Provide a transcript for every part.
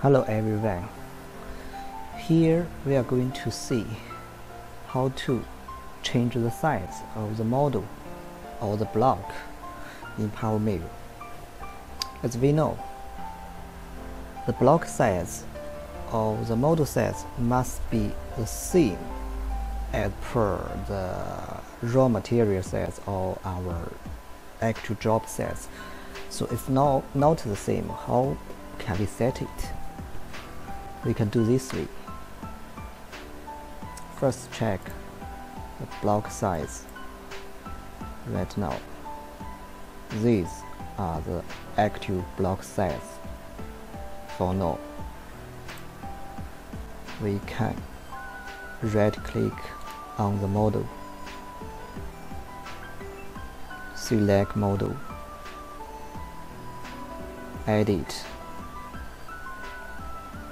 Hello everyone, here we are going to see how to change the size of the model or the block in PowerMILL. As we know, the block size or the model size must be the same as per the raw material size or our actual job size. So if not the same, how can we set it? We can do this way. First, check the block size. Right now, these are the active block size. For now, we can right-click on the model, select model, edit,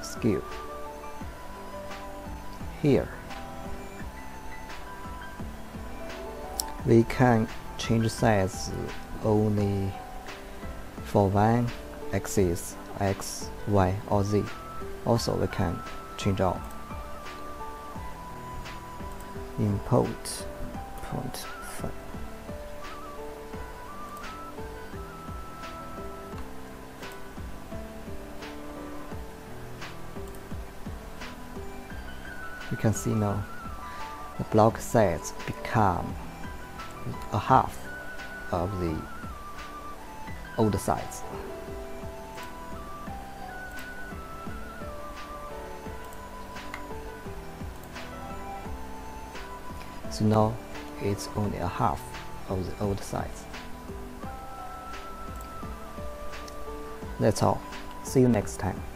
scale. Here we can change size only for one axis, X, Y or Z. Also we can change all. Import 0.5. You can see now the block size become a half of the old size. So now it's only a half of the old size. That's all. See you next time.